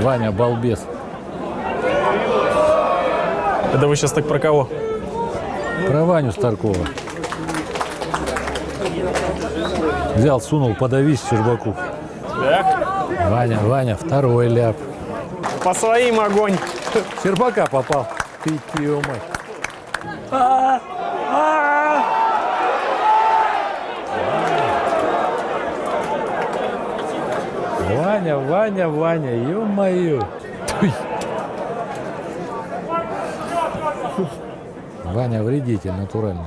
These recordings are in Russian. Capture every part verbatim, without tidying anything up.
Ваня, балбес. Это вы сейчас так про кого? Про Ваню Старкова. Взял, сунул, подавись Щербаку. Да? Ваня, Ваня, второй ляп. По своим огонь. Щербака попал. Ты, твою мать. А -а -а. Ваня, Ваня, Ваня, ё-моё. Ваня вредитель натурально.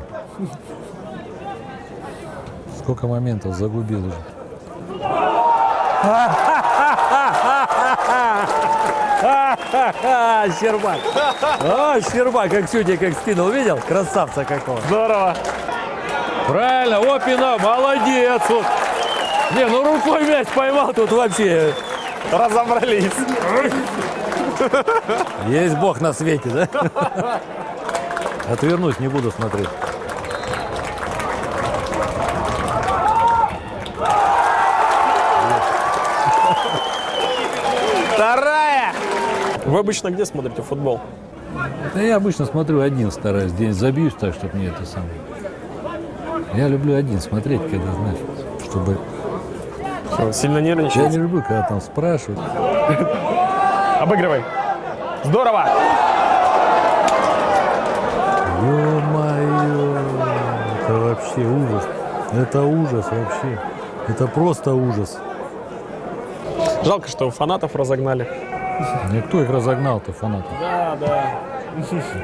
Сколько моментов загубил уже. Щербак. О, Щербак, как чудик, как скинул, видел? Красавца какого. Здорово. Правильно, опина, молодец. Вот. Не, ну рукой мяч поймал, тут вообще разобрались. Есть Бог на свете, да? Отвернусь, не буду смотреть. Вторая! Вы обычно где смотрите футбол? Да я обычно смотрю один, стараюсь. Здесь забьюсь так, чтобы мне это самое. Я люблю один смотреть, когда, знаешь, чтобы... Что, сильно нервничать? Я не люблю, когда там спрашивают. Обыгрывай. Здорово! Ё-моё, это вообще ужас. Это ужас вообще. Это просто ужас. Жалко, что фанатов разогнали. Никто их разогнал-то, фанатов. Да, да.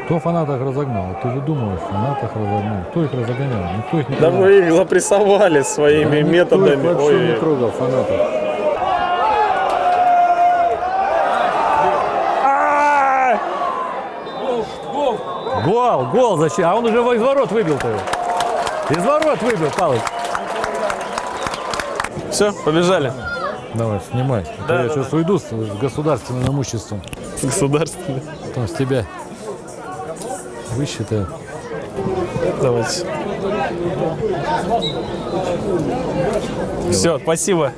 Кто фанатов разогнал? Ты же думаешь, фанатов разогнал. Кто их разогонял? Никто их не трогал. Да мы их запрессовали своими да, методами. Никто их вообще Ой. не трогал фанатов. Гол, гол, зачем? А он уже из ворот выбил-то его. Из ворот выбил, Палыч. Все, побежали. Давай, снимай. Да, я да, сейчас да. уйду с государственным имуществом. С государственным? Потом с тебя высчитаю. Давайте. Все, спасибо.